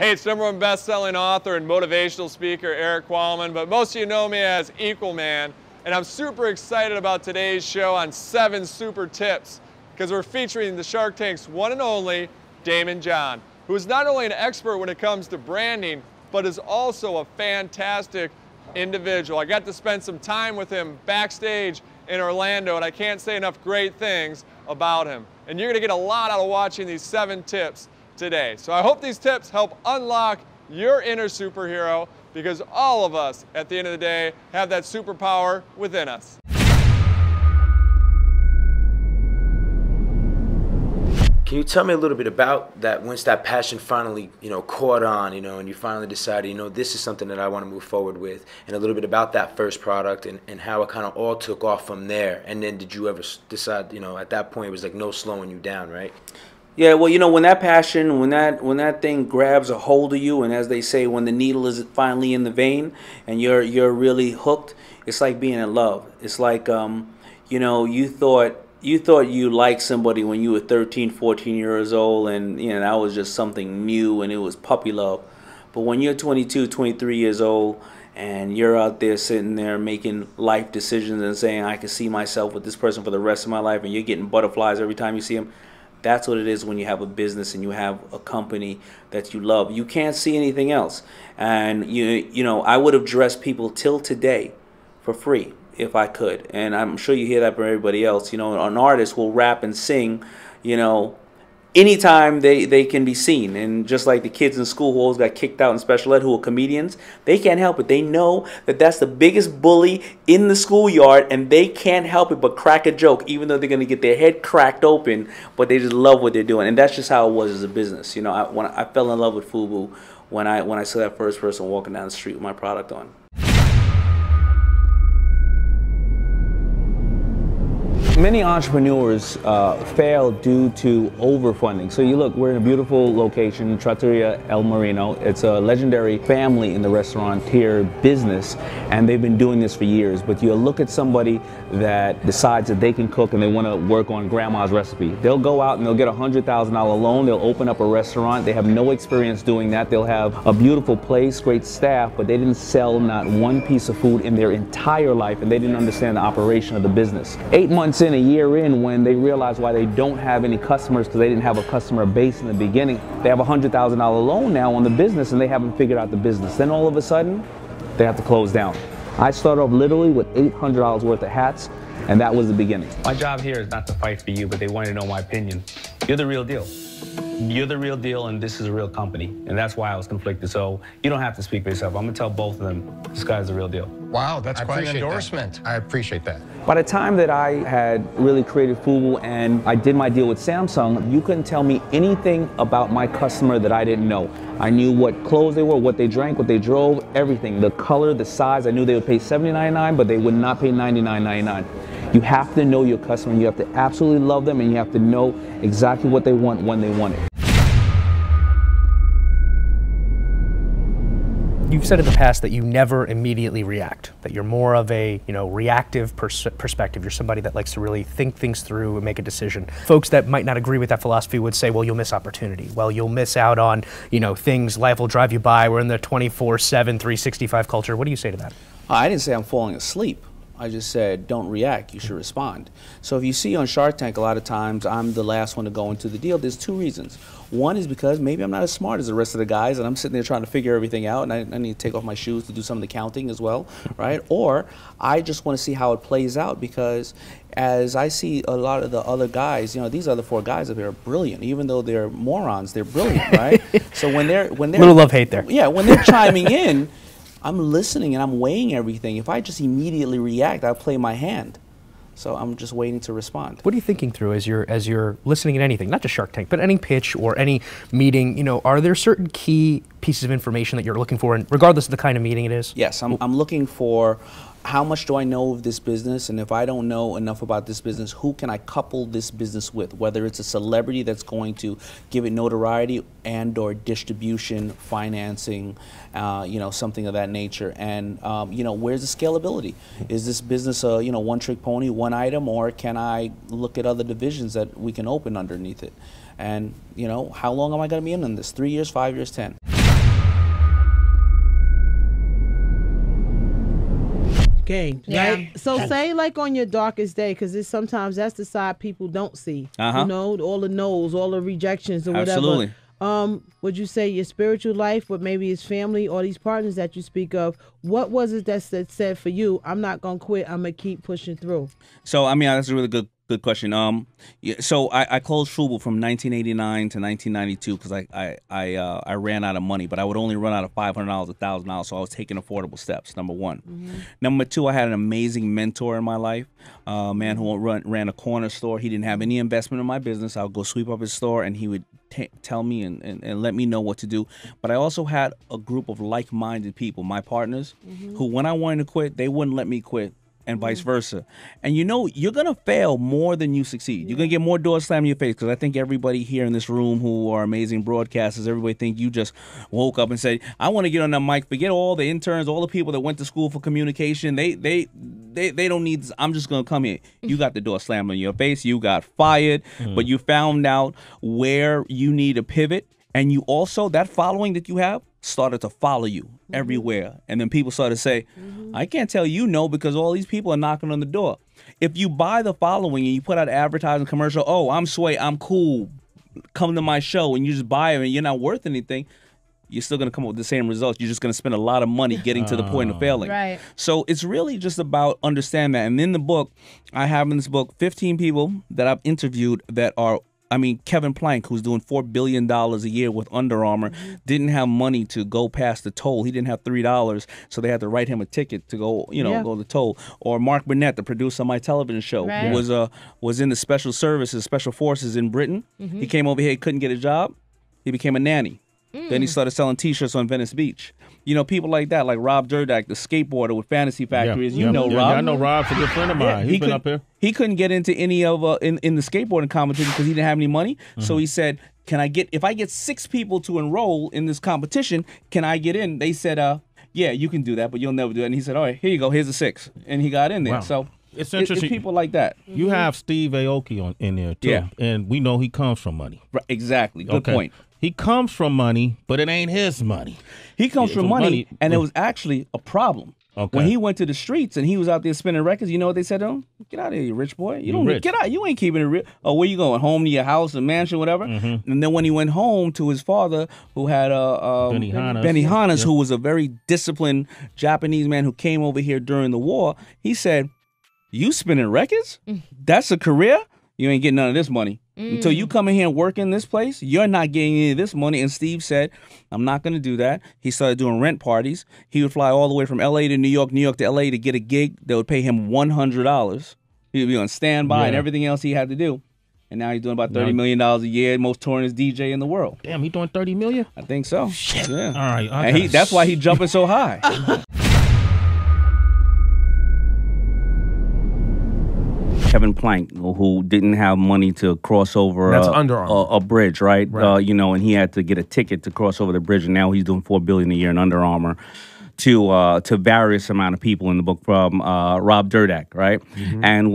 Hey, it's #1 best-selling author and motivational speaker Erik Qualman, but most of you know me as Equalman, and I'm super excited about today's show on 7 super tips, because we're featuring the Shark Tank's one and only Daymond John, who is not only an expert when it comes to branding, but is also a fantastic individual. I got to spend some time with him backstage in Orlando, and I can't say enough great things about him. And you're gonna get a lot out of watching these 7 tips today. So I hope these tips help unlock your inner superhero, because all of us, at the end of the day, have that superpower within us. Can you tell me a little bit about that, once that passion finally, caught on, and you finally decided, this is something that I want to move forward with, and a little bit about that first product and how it kind of all took off from there. And then did you ever decide, at that point it was like no slowing you down, right? Yeah, well, when that passion, when that thing grabs a hold of you, and as they say, when the needle is finally in the vein and you're really hooked, it's like being in love. It's like, you thought you liked somebody when you were 13, 14 years old, and that was just something new and it was puppy love. But when you're 22, 23 years old and you're out there sitting there making life decisions and saying, I can see myself with this person for the rest of my life, and you're getting butterflies every time you see them, that's what it is when you have a business and you have a company that you love. You can't see anything else. And I would have dressed people till today for free if I could, and I'm sure you hear that from everybody else. An artist will rap and sing, anytime they can be seen. And just like the kids in school who always got kicked out in special ed who are comedians, they can't help it. They know that that's the biggest bully in the schoolyard, and they can't help it but crack a joke, even though they're going to get their head cracked open, but they just love what they're doing. And that's just how it was as a business. I fell in love with FUBU when I saw that first person walking down the street with my product on. Many entrepreneurs fail due to overfunding. So you look, we're in a beautiful location, Trattoria El Marino. It's a legendary family in the restauranteur business, and they've been doing this for years. But you look at somebody that decides that they can cook and they want to work on grandma's recipe. They'll go out and they'll get a $100,000 loan. They'll open up a restaurant. They have no experience doing that. They'll have a beautiful place, great staff, but they didn't sell not one piece of food in their entire life, and they didn't understand the operation of the business. 8 months in, a year in, when they realize why they don't have any customers, because they didn't have a customer base in the beginning. They have a $100,000 loan now on the business, and they haven't figured out the business. Then all of a sudden, they have to close down. I started off literally with $800 worth of hats, and that was the beginning. My job here is not to fight for you, but they wanted to know my opinion. You're the real deal. You're the real deal, and this is a real company. And that's why I was conflicted. So you don't have to speak for yourself. I'm going to tell both of them, this guy's the real deal. Wow, that's quite an endorsement. I appreciate that. By the time that I had really created FUBU and I did my deal with Samsung, you couldn't tell me anything about my customer that I didn't know. I knew what clothes they wore, what they drank, what they drove, everything. The color, the size. I knew they would pay $79.99, but they would not pay $99.99. You have to know your customer. You have to absolutely love them, and you have to know exactly what they want when they want it. You've said in the past that you never immediately react, that you're more of a reactive perspective. You're somebody that likes to really think things through and make a decision. Folks that might not agree with that philosophy would say, well, you'll miss opportunity. Well, you'll miss out on things. Life will drive you by. We're in the 24/7, 365 culture. What do you say to that? I didn't say I'm falling asleep. I just said, don't react, you should respond. So if you see on Shark Tank, a lot of times I'm the last one to go into the deal. There's 2 reasons. One is because maybe I'm not as smart as the rest of the guys, and I'm sitting there trying to figure everything out, and I need to take off my shoes to do some of the counting as well, right? Or I just want to see how it plays out, because as I see a lot of the other guys, these other 4 guys up here are brilliant. Even though they're morons, they're brilliant, right? So when they're little love hate there. Yeah, when they're chiming in, I'm listening and I'm weighing everything. If I just immediately react, I'll play my hand. So I'm just waiting to respond. What are you thinking through as you're listening at anything, not just Shark Tank, but any pitch or any meeting? Are there certain key pieces of information that you're looking for, and regardless of the kind of meeting it is? Yes, I'm looking for how much do I know of this business, and if I don't know enough about this business, who can I couple this business with? Whether it's a celebrity that's going to give it notoriety and or distribution, financing, something of that nature. And where's the scalability? Is this business a one-trick pony, one item, or can I look at other divisions that we can open underneath it? And how long am I going to be in this? 3 years, 5 years, 10? game, right? Yeah. So say like on your darkest day, because sometimes that's the side people don't see. You know, all the no's, all the rejections or whatever. Absolutely. Would you say your spiritual life, what maybe it's family or these partners that you speak of, what was it that said for you, I'm not going to quit, I'm going to keep pushing through? So, I mean, that's a really good question. So I closed FUBU from 1989 to 1992 because I ran out of money, but I would only run out of $500, $1,000, so I was taking affordable steps, number one. Number two, I had an amazing mentor in my life, a man who ran a corner store. He didn't have any investment in my business. I would go sweep up his store, and he would tell me and let me know what to do. But I also had a group of like-minded people, my partners, who when I wanted to quit, they wouldn't let me quit. And vice versa. And you know, you're going to fail more than you succeed. You're going to get more doors slammed in your face, because I think everybody here in this room who are amazing broadcasters, everybody think you just woke up and said, I want to get on that mic. Forget all the interns, all the people that went to school for communication. They don't need this. I'm just going to come here. You got the door slammed in your face. You got fired. But you found out where you need to pivot. And you also, that following that you have started to follow you everywhere. And then people started to say, I can't tell you no because all these people are knocking on the door. If you buy the following and you put out an advertising commercial, oh, I'm Sway, I'm cool, come to my show, and you just buy it and you're not worth anything, you're still going to come up with the same results. You're just going to spend a lot of money getting to the point of failing. Right. So it's really just about understanding that. And in the book, I have in this book 15 people that I've interviewed that are, I mean, Kevin Plank, who's doing $4 billion a year with Under Armour, didn't have money to go past the toll. He didn't have $3, so they had to write him a ticket to go, you know, go to the toll. Or Mark Burnett, the producer of my television show, who was in the special services, special forces in Britain. He came over here, he couldn't get a job. He became a nanny. Then he started selling T-shirts on Venice Beach. You know, people like that, like Rob Dyrdek, the skateboarder with Fantasy Factories. You know Rob. I know Rob. He's a good friend of mine. He's been up here. He couldn't get into any of in the skateboarding competition because he didn't have any money. So he said, "Can I get? If I get 6 people to enroll in this competition, can I get in?" They said, yeah, you can do that, but you'll never do it." And he said, "All right, here you go. Here's a 6," and he got in there. Wow. So. It's interesting. It's people like that. You have Steve Aoki in there, too. Yeah. And we know he comes from money. Right, exactly. Good point. He comes from money, but it ain't his money. He comes from money, and it was actually a problem. Okay. When he went to the streets and he was out there spinning records, you know what they said to him? Get out of here, you rich boy. You don't get out. You ain't keeping it real. Oh, where you going? Home to your house, a mansion, whatever. And then when he went home to his father, who had Benihana's, who was a very disciplined Japanese man who came over here during the war, he said, "You spinning records? That's a career? You ain't getting none of this money. Until you come in here and work in this place, you're not getting any of this money." And Steve said, "I'm not going to do that." He started doing rent parties. He would fly all the way from L.A. to New York, New York to L.A. to get a gig that would pay him $100. He would be on standby and everything else he had to do. And now he's doing about $30 million a year, most touringest DJ in the world. Damn, he doing $30 million? I think so. Shit. Yeah. All right. And that's why he jumping so high. Kevin Plank, who didn't have money to cross over a bridge, right? You know, and he had to get a ticket to cross over the bridge, and now he's doing $4 billion a year in Under Armour to various amount of people in the book from Rob Dyrdek, right? And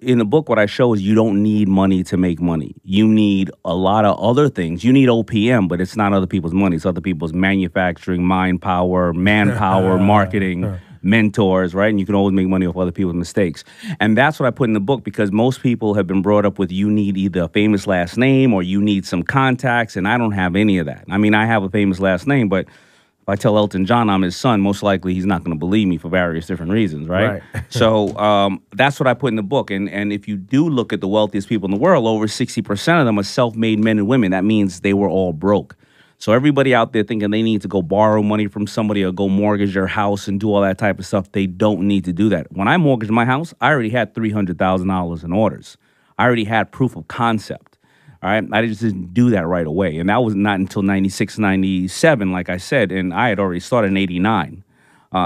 in the book, what I show is you don't need money to make money. You need a lot of other things. You need OPM, but it's not other people's money. It's other people's manufacturing, mind power, manpower, marketing. Mentors, right? And you can always make money off other people's mistakes. And that's what I put in the book, because most people have been brought up with you need either a famous last name or you need some contacts, and I don't have any of that. I mean, I have a famous last name, but if I tell Elton John I'm his son, most likely he's not going to believe me for various different reasons, right? So that's what I put in the book. And if you do look at the wealthiest people in the world, over 60% of them are self-made men and women. That means they were all broke. So everybody out there thinking they need to go borrow money from somebody or go mortgage their house and do all that type of stuff, they don't need to do that. When I mortgaged my house, I already had $300,000 in orders. I already had proof of concept, all right? I just didn't do that right away. And that was not until 96, 97, like I said, and I had already started in 89.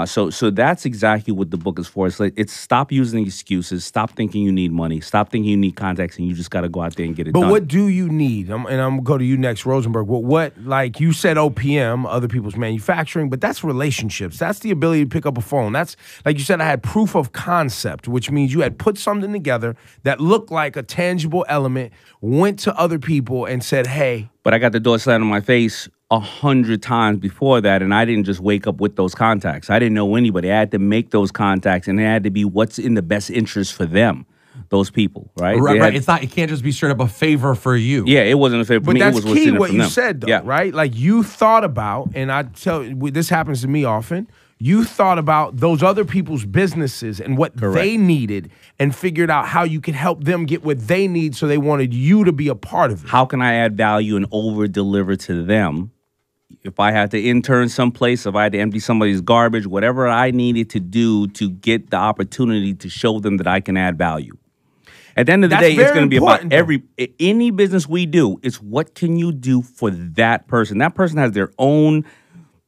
So that's exactly what the book is for. It's like, it's stop using excuses, stop thinking you need money, stop thinking you need contacts, and you just got to go out there and get it done. But what do you need? And I'm going to go to you next, Rosenberg. What, like you said, OPM, other people's manufacturing, but that's relationships. That's the ability to pick up a phone. That's, like you said, I had proof of concept, which means you had put something together that looked like a tangible element, went to other people and said, hey. But I got the door slammed in my face 100 times before that, and I didn't just wake up with those contacts. I didn't know anybody. I had to make those contacts, and it had to be what's in the best interest for them, those people, right? Right, right. It's not, it can't just be straight up a favor for you. Yeah, it wasn't a favor for me. But that's key what you said, though, right? Like, you thought about, and I tell you, this happens to me often, you thought about those other people's businesses and what they needed and figured out how you could help them get what they need, so they wanted you to be a part of it. How can I add value and over-deliver to them? If I had to intern someplace, if I had to empty somebody's garbage, whatever I needed to do to get the opportunity to show them that I can add value. At the end of the day, it's going to be about any business we do, it's what can you do for that person? That person has their own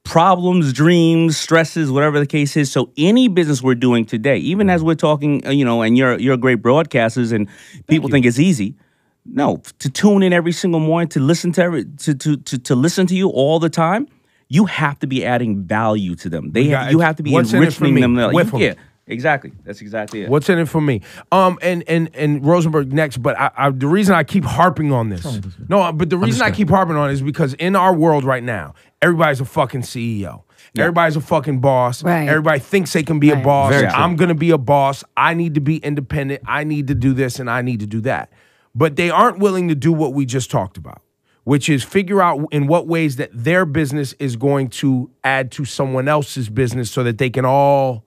problems, dreams, stresses, whatever the case is. So any business we're doing today, even as we're talking, you know, and you're great broadcasters and people think it's easy. No, to tune in every single morning, to listen to every, to listen to you all the time, you have to be adding value to them. They you have to be enriching them. Yeah, exactly. That's exactly it. What's in it for me? And Rosenberg next, but I the reason I keep harping on this. No, but the reason I keep harping on it is because in our world right now, everybody's a fucking CEO. Yeah. Everybody's a fucking boss. Right. Everybody thinks they can be a boss. I'm going to be a boss. I need to be independent. I need to do this and I need to do that. But they aren't willing to do what we just talked about, which is figure out in what ways that their business is going to add to someone else's business so that they can all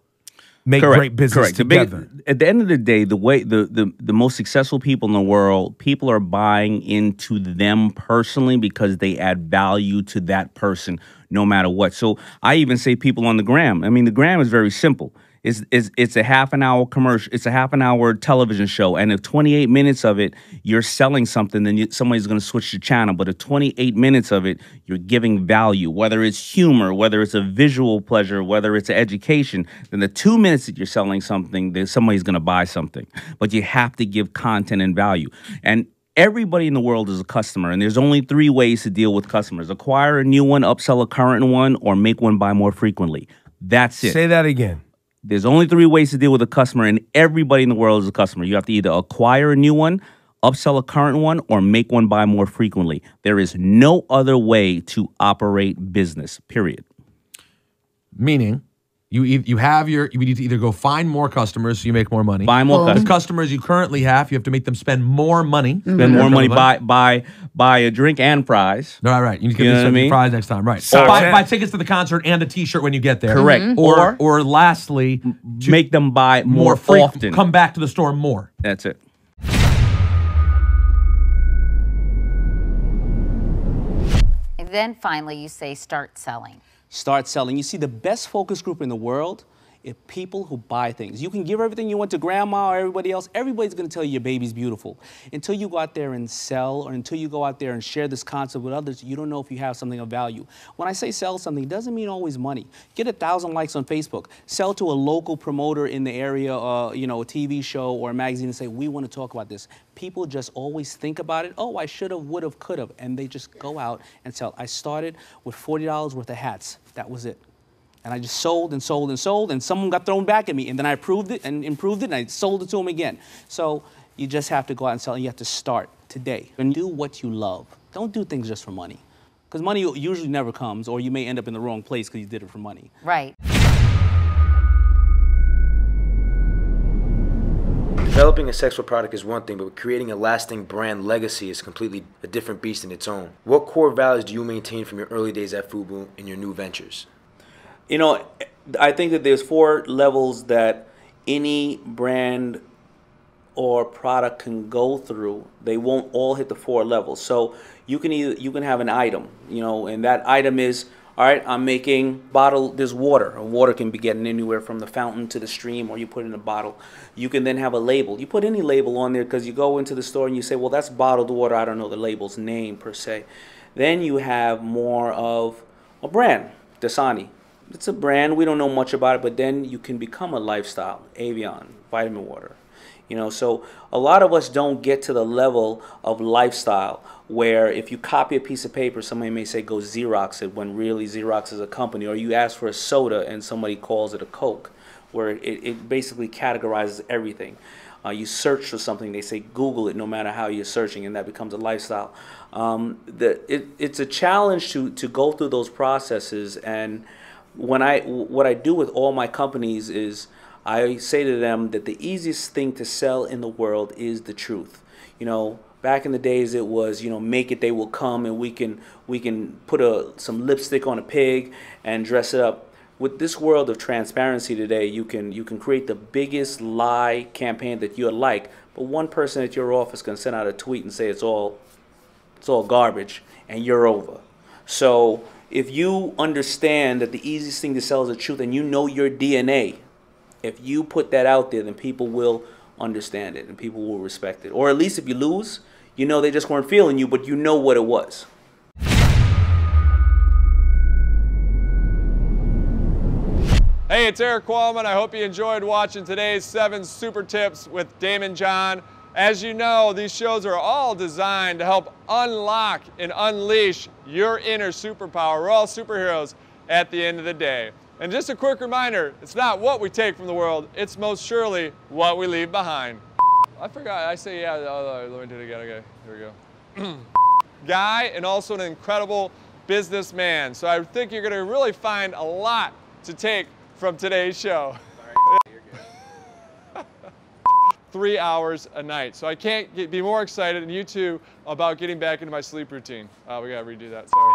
make great business together. At the end of the day, the way the most successful people in the world, people are buying into them personally because they add value to that person no matter what. So I even say people on the gram. I mean, the gram is very simple. It's a half an hour commercial. It's a half an hour television show, and if 28 minutes of it you're selling something, then somebody's going to switch the channel. But if 28 minutes of it you're giving value, whether it's humor, whether it's a visual pleasure, whether it's education, then the 2 minutes that you're selling something, then somebody's going to buy something. But you have to give content and value. And everybody in the world is a customer, and there's only 3 ways to deal with customers: acquire a new one, upsell a current one, or make one buy more frequently. That's it. Say that again. There's only 3 ways to deal with a customer, and everybody in the world is a customer. You have to either acquire a new one, upsell a current one, or make one buy more frequently. There is no other way to operate business, period. Meaning, you have you need to either go find more customers so you make more money. Buy more customers. The customers you currently have, you have to make them spend more money. Spend more money, buy a drink and fries. All right. You need to get me fries next time. Right. So buy tickets to the concert and a T-shirt when you get there. Correct. Or lastly, make them buy more often. Come back to the store more. That's it. And then finally, you say start selling. Start selling. You see, the best focus group in the world is people who buy things. You can give everything you want to grandma or everybody else. Everybody's going to tell you your baby's beautiful. Until you go out there and sell, or until you go out there and share this concept with others, you don't know if you have something of value. When I say sell something, it doesn't mean always money. Get 1,000 likes on Facebook. Sell to a local promoter in the area, you know, a TV show or a magazine, and say, we want to talk about this. People just always think about it. Oh, I should have, would have, could have. And they just go out and sell. I started with $40 worth of hats. That was it. And I just sold and sold and sold, and someone got thrown back at me, and then I approved it and improved it, and I sold it to them again. So you just have to go out and sell, and you have to start today. And do what you love. Don't do things just for money, because money usually never comes, or you may end up in the wrong place because you did it for money. Right. Developing a sexual product is one thing, but creating a lasting brand legacy is completely a different beast in its own. What core values do you maintain from your early days at FUBU and your new ventures? You know, I think that there's 4 levels that any brand or product can go through. They won't all hit the 4 levels. So you can either, you can have an item, you know, and that item is, all right, I'm making this water, and water can be getting anywhere from the fountain to the stream, or you put it in a bottle. You can then have a label. You put any label on there, because you go into the store and you say, well, that's bottled water. I don't know the label's name per se. Then you have more of a brand, Dasani. It's a brand. We don't know much about it, but then you can become a lifestyle. Avion, vitamin water. You know, so a lot of us don't get to the level of lifestyle where if you copy a piece of paper, somebody may say go Xerox it, when really Xerox is a company. Or you ask for a soda and somebody calls it a Coke, where it basically categorizes everything. You search for something, they say Google it no matter how you're searching, and that becomes a lifestyle. It's a challenge to go through those processes. And what I do with all my companies is I say to them that the easiest thing to sell in the world is the truth. You know, back in the days it was, you know, make it, they will come, and we can put some lipstick on a pig and dress it up. With this world of transparency today, you can create the biggest lie campaign that you like, but one person at your office can send out a tweet and say it's all garbage, and you're over. So if you understand that the easiest thing to sell is the truth, and you know your DNA, if you put that out there, then people will understand it and people will respect it. Or at least if you lose, you know they just weren't feeling you, but you know what it was. Hey, it's Erik Qualman. I hope you enjoyed watching today's 7 Super Tips with Daymond John. As you know, these shows are all designed to help unlock and unleash your inner superpower. We're all superheroes at the end of the day. And just a quick reminder, it's not what we take from the world, it's most surely what we leave behind. I forgot, I say, yeah, let me do it again, okay, here we go. Guy, and also an incredible businessman. So I think you're gonna really find a lot to take from today's show. Sorry, you're good. 3 hours a night. So I can't be more excited, and you too, about getting back into my sleep routine. We gotta redo that, sorry.